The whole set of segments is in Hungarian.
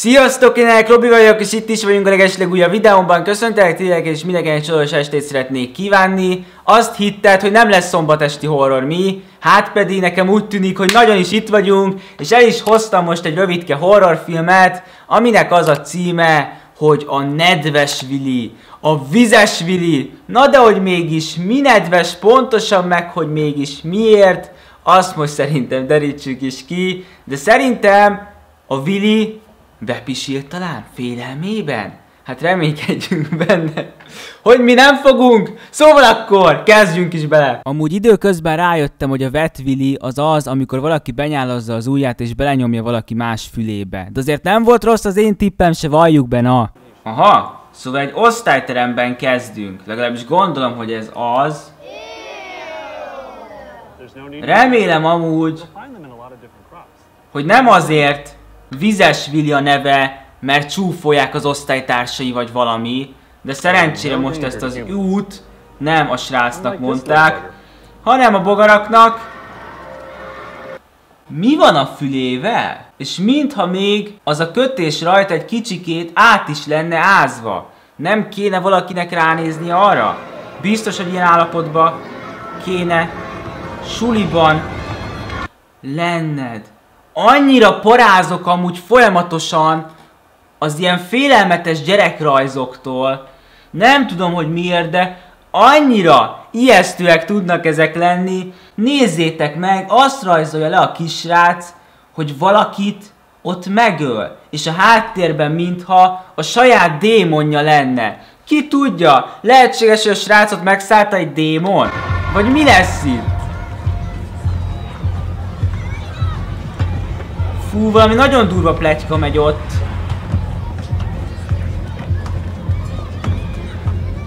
Sziasztok, én Robi vagyok, és itt is vagyunk a legeslegújabb videómban. Köszöntelek tényleg, és mindenkinek csodalos estét szeretnék kívánni. Azt hitted, hogy nem lesz szombat esti horror, mi? Hát pedig nekem úgy tűnik, hogy nagyon is itt vagyunk, és el is hoztam most egy rövidke horrorfilmet, aminek az a címe, hogy a nedves Willy, a vizes Willy. Na de hogy mégis mi nedves pontosan, meg hogy mégis miért, azt most szerintem derítsük is ki, de szerintem a Willy bepisílt talán félelmében? Hát reménykedjünk benne, hogy mi nem fogunk! Szóval akkor kezdjünk is bele! Amúgy időközben rájöttem, hogy a wet Willy az, amikor valaki benyálazza az ujját és belenyomja valaki más fülébe. De azért nem volt rossz az én tippem se, valljuk be, na! Aha, szóval egy osztályteremben kezdünk. Legalábbis gondolom, hogy ez az. Remélem amúgy, hogy nem azért vizes Willy a neve, mert csúfolják az osztálytársai vagy valami, de szerencsére most ezt az út nem a srácnak mondták, hanem a bogaraknak. Mi van a fülével? És mintha még az a kötés rajta egy kicsikét át is lenne ázva. Nem kéne valakinek ránézni arra? Biztos, hogy ilyen állapotban kéne suliban lenned. Annyira parázok amúgy folyamatosan az ilyen félelmetes gyerekrajzoktól. Nem tudom, hogy miért, de annyira ijesztőek tudnak ezek lenni. Nézzétek meg, azt rajzolja le a kisrác, hogy valakit ott megöl. És a háttérben mintha a saját démonja lenne. Ki tudja, lehetséges, hogy a srácot megszállta egy démon? Vagy mi lesz itt? Fú, valami nagyon durva pletyka megy ott.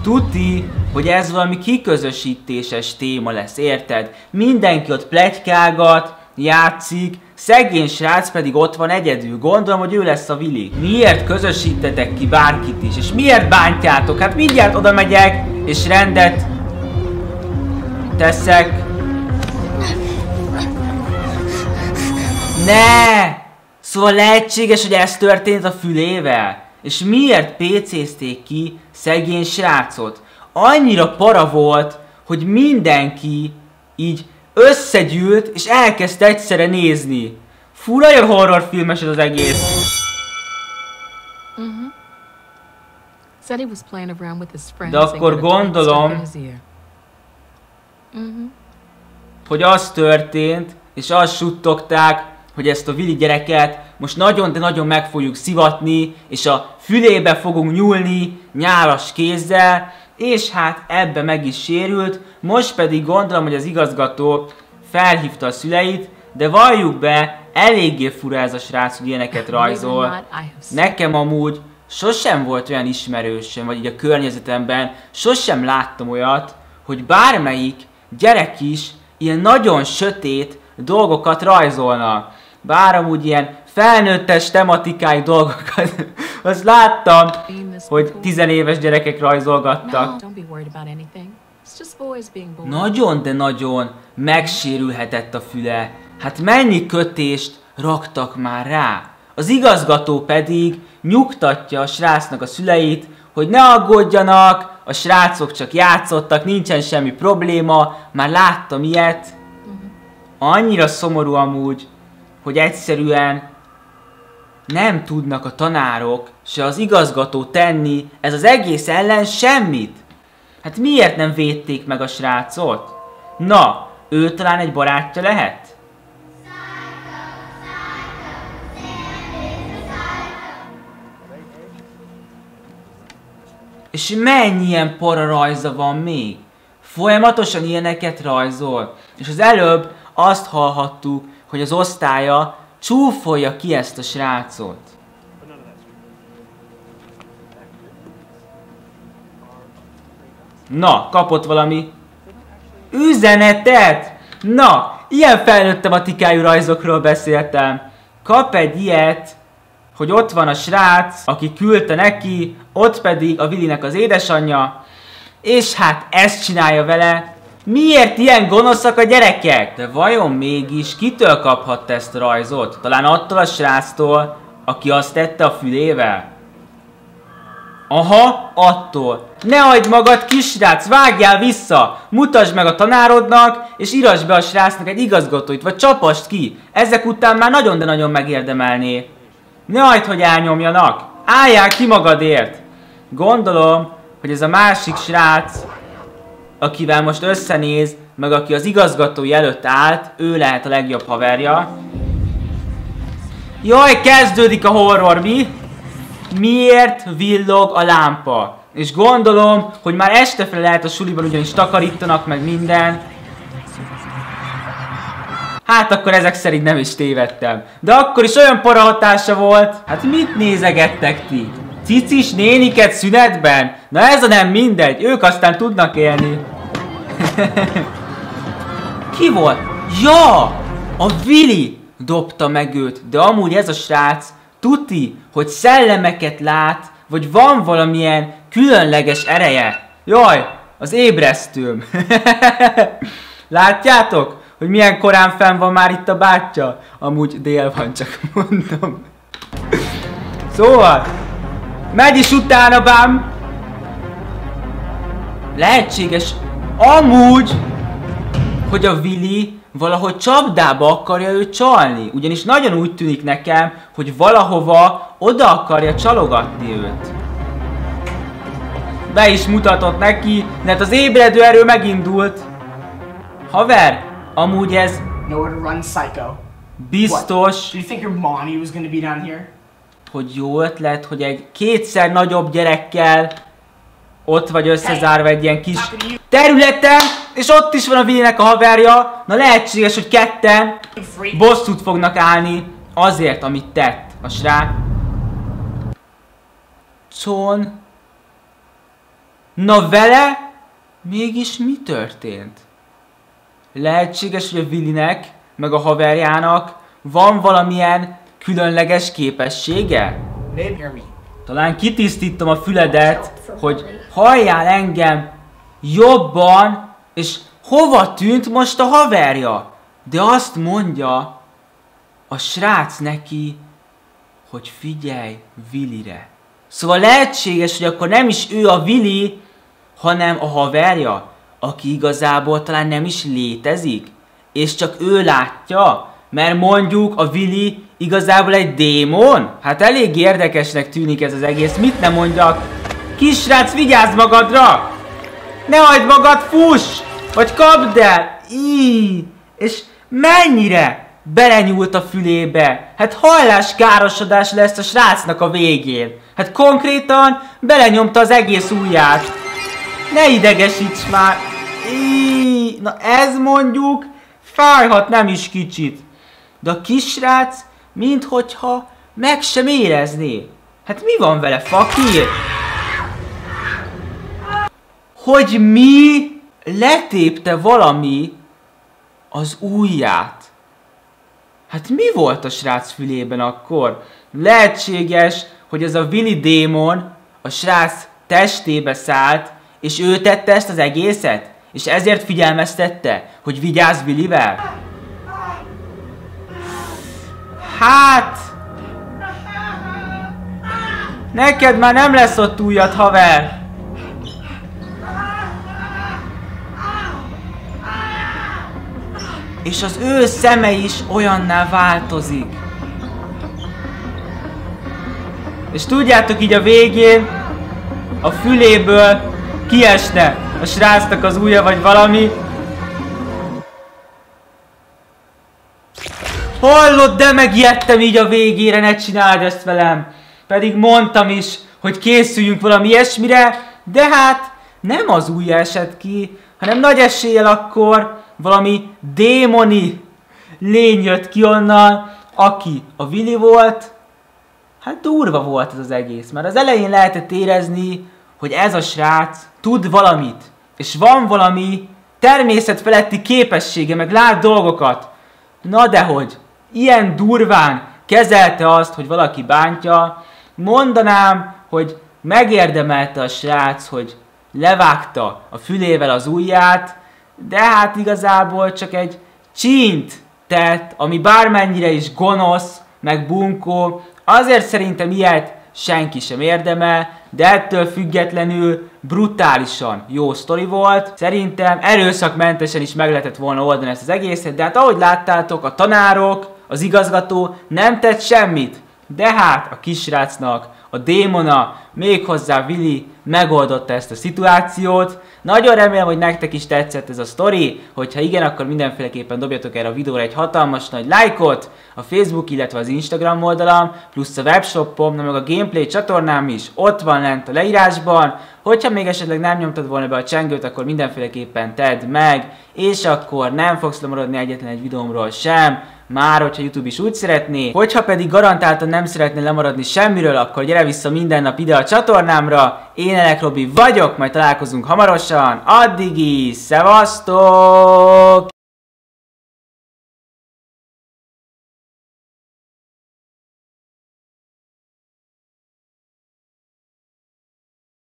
Tuti, hogy ez valami kiközösítéses téma lesz, érted? Mindenki ott pletykágat, játszik, szegény srác pedig ott van egyedül. Gondolom, hogy ő lesz a Willy. Miért közösítetek ki bárkit is? És miért bántjátok? Hát mindjárt oda megyek, és rendet teszek. Ne! Szóval lehetséges, hogy ez történt a fülével? És miért PC-zték ki szegény srácot? Annyira para volt, hogy mindenki így összegyűlt, és elkezdte egyszerre nézni. Fú, nagyon horrorfilmes ez az egész. De akkor gondolom, hogy az történt, és azt suttogták, hogy ezt a Willy gyereket most nagyon, de nagyon meg fogjuk szivatni, és a fülébe fogunk nyúlni nyálas kézzel, és hát ebbe meg is sérült. Most pedig gondolom, hogy az igazgató felhívta a szüleit, de valljuk be, eléggé fura ez a srác, hogy ilyeneket rajzol. Nekem amúgy sosem volt olyan ismerősöm, vagy így a környezetemben, sosem láttam olyat, hogy bármelyik gyerek is ilyen nagyon sötét dolgokat rajzolna. Bár amúgy ilyen felnőttes tematikájú dolgokat, azt láttam, hogy 10 éves gyerekek rajzolgattak. Nagyon, de nagyon megsérülhetett a füle. Hát mennyi kötést raktak már rá? Az igazgató pedig nyugtatja a srácnak a szüleit, hogy ne aggódjanak, a srácok csak játszottak, nincsen semmi probléma, már láttam ilyet. Annyira szomorú amúgy, hogy egyszerűen nem tudnak a tanárok se az igazgató tenni ez az egész ellen semmit. Hát miért nem védték meg a srácot? Na, ő talán egy barátja lehet? És mennyi ilyen para rajza van még? Folyamatosan ilyeneket rajzol. És az előbb azt hallhattuk, hogy az osztálya csúfolja ki ezt a srácot. Na, kapott valami üzenetet! Na, ilyen felnőtt tematikájú rajzokról beszéltem. Kap egy ilyet, hogy ott van a srác, aki küldte neki, ott pedig a Willynek az édesanyja, és hát ezt csinálja vele. Miért ilyen gonoszak a gyerekek? De vajon mégis kitől kaphatta ezt a rajzot? Talán attól a sráctól, aki azt tette a fülével? Aha, attól. Ne hagyd magad, kisrác, vágjál vissza! Mutasd meg a tanárodnak, és írasd be a srácnak egy igazgatóit, vagy csapast ki! Ezek után már nagyon, de nagyon megérdemelné. Ne hagyd, hogy elnyomjanak! Álljál ki magadért! Gondolom, hogy ez a másik srác, akivel most összenéz, meg aki az igazgatói előtt állt, ő lehet a legjobb haverja. Jaj, kezdődik a horror, mi? Miért villog a lámpa? És gondolom, hogy már este felé lehet a suliban, ugyanis takarítanak meg minden. Hát akkor ezek szerint nem is tévedtem. De akkor is olyan para hatása volt. Hát mit nézegettek ti? Cicis néniket szünetben? Na ez a nem mindegy, ők aztán tudnak élni. Ki volt? Ja! A Willy dobta meg őt, de amúgy ez a srác tuti, hogy szellemeket lát, vagy van valamilyen különleges ereje. Jaj, az ébresztőm. Látjátok, hogy milyen korán fenn van már itt a bátyja? Amúgy dél van, csak mondom. Szóval, megy is utána bám. Lehetséges amúgy, hogy a Willy valahogy csapdába akarja őt csalni. Ugyanis nagyon úgy tűnik nekem, hogy valahova oda akarja csalogatni őt. Be is mutatott neki, mert az ébredő erő megindult. Haver, amúgy ez... Biztos... Hogy jó ötlet, hogy egy kétszer nagyobb gyerekkel ott vagy összezárva egy ilyen kis területen, és ott is van a Willynek a haverja. Na lehetséges, hogy ketten bosszút fognak állni azért, amit tett a srácon. Na vele mégis mi történt? Lehetséges, hogy a Willynek, meg a haverjának van valamilyen különleges képessége? Talán kitisztítom a füledet, hogy halljál engem jobban, és hova tűnt most a haverja? De azt mondja a srác neki, hogy figyelj Willyre. Szóval lehetséges, hogy akkor nem is ő a Willy, hanem a haverja, aki igazából talán nem is létezik, és csak ő látja, mert mondjuk a Willy igazából egy démon? Hát elég érdekesnek tűnik ez az egész, mit ne mondjak? Kisrác, vigyázz magadra! Ne hagyd magad, fuss! Vagy kapd el! Íh! És mennyire belenyúlt a fülébe? Hát halláskárosodás lesz a srácnak a végén. Hát konkrétan belenyomta az egész ujját. Ne idegesíts már! Íh! Na ez mondjuk fájhat nem is kicsit. De a kisrác minthogyha meg sem érezné. Hát mi van vele, fakír? Hogy mi? Letépte valami az ujját. Hát mi volt a srác fülében akkor? Lehetséges, hogy ez a Willy démon a srác testébe szállt, és ő tette ezt az egészet? És ezért figyelmeztette, hogy vigyázz Willyvel? Hát... Neked már nem lesz ott újat, haver! És az ő szeme is olyanná változik. És tudjátok, így a végén a füléből kiesne a srácnak az ujja vagy valami. Hallod, de megijedtem így a végére, ne csináld ezt velem. Pedig mondtam is, hogy készüljünk valami ilyesmire, de hát nem az ujja esett ki, hanem nagy eséllyel akkor valami démoni lény jött ki onnan, aki a Willy volt. Hát durva volt ez az egész, mert az elején lehetett érezni, hogy ez a srác tud valamit, és van valami természetfeletti képessége, meg lát dolgokat. Na dehogy, ilyen durván kezelte azt, hogy valaki bántja. Mondanám, hogy megérdemelte a srác, hogy levágta a fülével az ujját, de hát igazából csak egy csínyt tett, ami bármennyire is gonosz, meg bunkó, Azért szerintem ilyet senki sem érdemel, de ettől függetlenül brutálisan jó sztori volt. Szerintem erőszakmentesen is meg lehetett volna oldani ezt az egészet, de hát ahogy láttátok, a tanárok, az igazgató nem tett semmit. De hát a kisrácnak, a démona, méghozzá Willy megoldotta ezt a szituációt. Nagyon remélem, hogy nektek is tetszett ez a sztori, hogyha igen, akkor mindenféleképpen dobjatok erre a videóra egy hatalmas nagy lájkot, a Facebook, illetve az Instagram oldalam, plusz a webshopom, meg a gameplay csatornám is ott van lent a leírásban. Hogyha még esetleg nem nyomtad volna be a csengőt, akkor mindenféleképpen tedd meg, és akkor nem fogsz lemaradni egyetlen egy videómról sem, már hogyha YouTube is úgy szeretné. Hogyha pedig garantáltan nem szeretnél lemaradni semmiről, akkor gyere vissza minden nap ide a csatornámra. Én Elek Robi vagyok, majd találkozunk hamarosan. Addig is, szevasztok!